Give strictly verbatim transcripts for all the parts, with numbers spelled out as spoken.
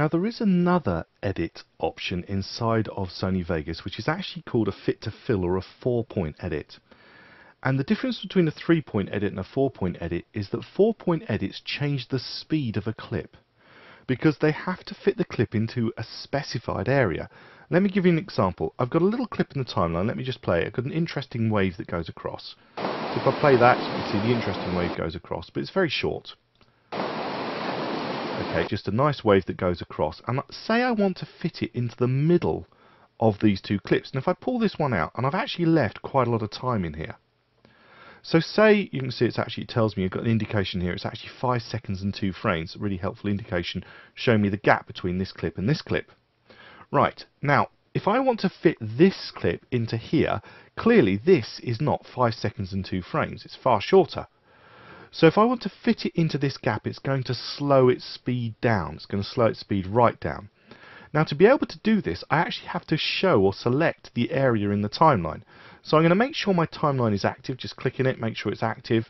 Now there is another edit option inside of Sony Vegas which is actually called a fit to fill or a four-point edit. And the difference between a three-point edit and a four-point edit is that four-point edits change the speed of a clip because they have to fit the clip into a specified area. Let me give you an example. I've got a little clip in the timeline. Let me just play it. I've got an interesting wave that goes across. If I play that, you can see the interesting wave goes across, but it's very short. Okay, just a nice wave that goes across, and say I want to fit it into the middle of these two clips. And if I pull this one out, and I've actually left quite a lot of time in here, so say you can see it's actually, it tells me, you've got an indication here, it's actually five seconds and two frames, a really helpful indication showing me the gap between this clip and this clip. Right, now if I want to fit this clip into here, clearly this is not five seconds and two frames, it's far shorter. So if I want to fit it into this gap, it's going to slow its speed down. It's going to slow its speed right down. Now to be able to do this, I actually have to show or select the area in the timeline. So I'm going to make sure my timeline is active, just clicking it, make sure it's active.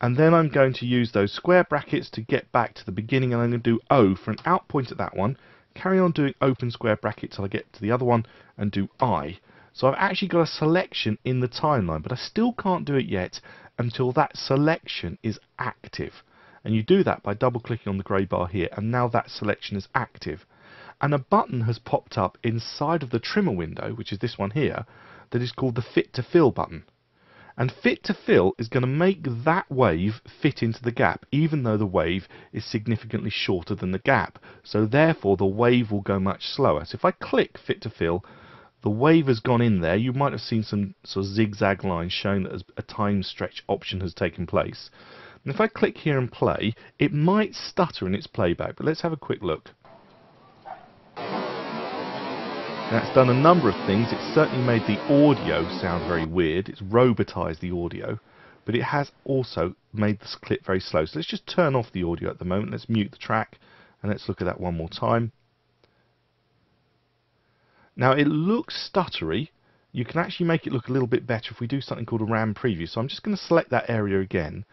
And then I'm going to use those square brackets to get back to the beginning, and I'm going to do O for an out point at that one. Carry on doing open square bracket till I get to the other one and do I. So I've actually got a selection in the timeline, but I still can't do it yet until that selection is active. And you do that by double clicking on the grey bar here, and now that selection is active. And a button has popped up inside of the trimmer window, which is this one here, that is called the Fit to Fill button. And Fit to Fill is going to make that wave fit into the gap, even though the wave is significantly shorter than the gap. So therefore the wave will go much slower. So if I click Fit to Fill, the wave has gone in there. You might have seen some sort of zigzag lines showing that a time stretch option has taken place. And if I click here and play, it might stutter in its playback, but let's have a quick look. That's done a number of things. It's certainly made the audio sound very weird. It's robotized the audio, but it has also made this clip very slow. So let's just turn off the audio at the moment. Let's mute the track and let's look at that one more time. Now it looks stuttery. You can actually make it look a little bit better if we do something called a RAM preview. So I'm just going to select that area again,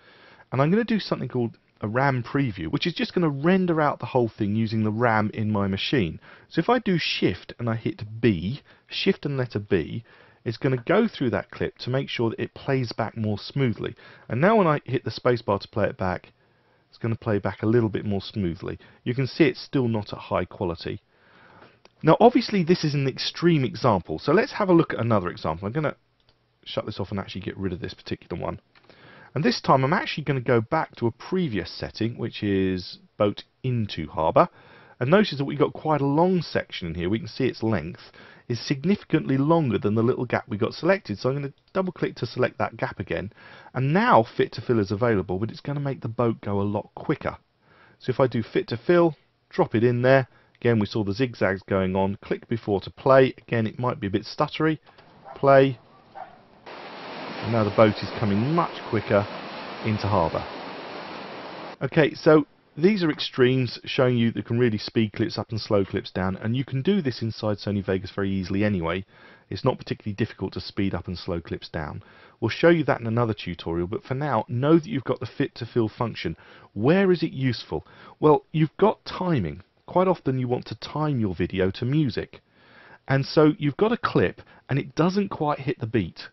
and I'm going to do something called a RAM preview, which is just going to render out the whole thing using the RAM in my machine. So if I do shift and I hit B, shift and letter B, it's going to go through that clip to make sure that it plays back more smoothly. And now when I hit the spacebar to play it back, it's going to play back a little bit more smoothly. You can see it's still not at high quality. Now obviously this is an extreme example, so let's have a look at another example. I'm going to shut this off and actually get rid of this particular one. And this time I'm actually going to go back to a previous setting, which is boat into harbour. And notice that we've got quite a long section in here. We can see its length is significantly longer than the little gap we got selected. So I'm going to double click to select that gap again. And now Fit to Fill is available, but it's going to make the boat go a lot quicker. So if I do Fit to Fill, drop it in there. Again, we saw the zigzags going on. Click before to play. Again, it might be a bit stuttery. Play. And now the boat is coming much quicker into harbour. Okay, so these are extremes showing you that you can really speed clips up and slow clips down. And you can do this inside Sony Vegas very easily anyway. It's not particularly difficult to speed up and slow clips down. We'll show you that in another tutorial, but for now, know that you've got the Fit to Fill function. Where is it useful? Well, you've got timing. Quite often you want to time your video to music, and so you've got a clip and it doesn't quite hit the beat,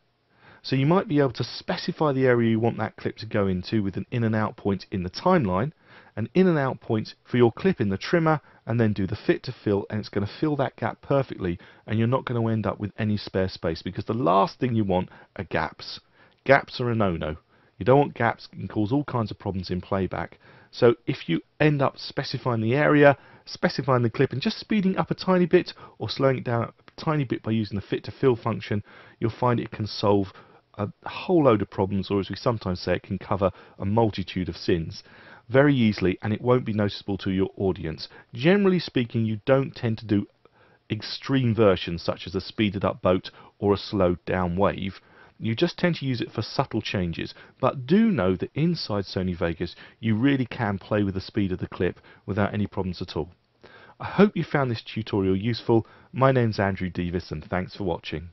so you might be able to specify the area you want that clip to go into with an in and out point in the timeline, an in and out point for your clip in the trimmer, and then do the Fit to Fill, and it's going to fill that gap perfectly, and you're not going to end up with any spare space, because the last thing you want are gaps. Gaps are a no-no. You don't want gaps. It can cause all kinds of problems in playback. So if you end up specifying the area, specifying the clip, and just speeding up a tiny bit or slowing it down a tiny bit by using the Fit to Fill function, you'll find it can solve a whole load of problems, or as we sometimes say, it can cover a multitude of sins very easily, and it won't be noticeable to your audience. Generally speaking, you don't tend to do extreme versions such as a speeded up boat or a slowed down wave. You just tend to use it for subtle changes, but do know that inside Sony Vegas you really can play with the speed of the clip without any problems at all. I hope you found this tutorial useful. My name's Andrew Devis, and thanks for watching.